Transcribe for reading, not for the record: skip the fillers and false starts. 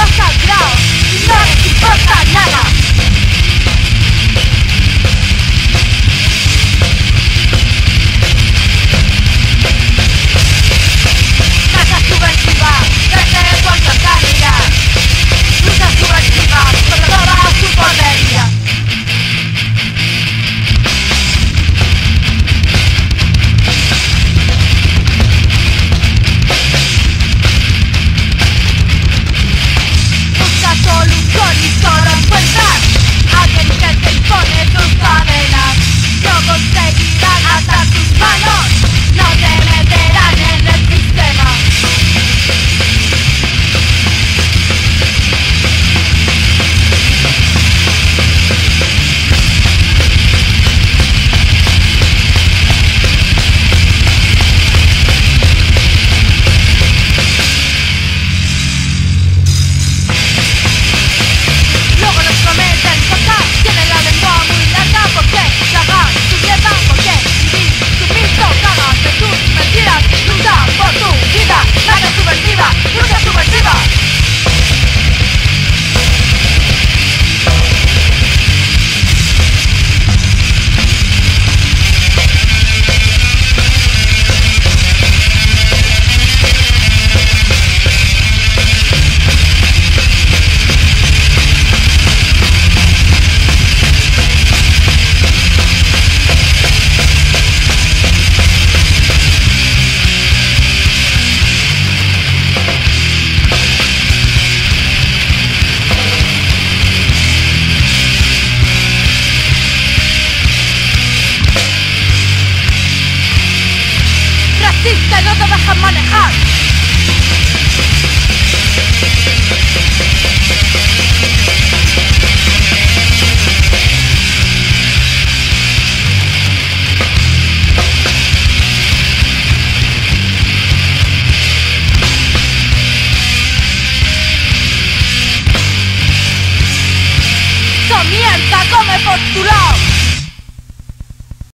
los sagrados y no les importa nada. Casa subversiva, desde el cuarto cálida. Lucha subversiva contra toda su podería. ¡Te no te dejan manejar!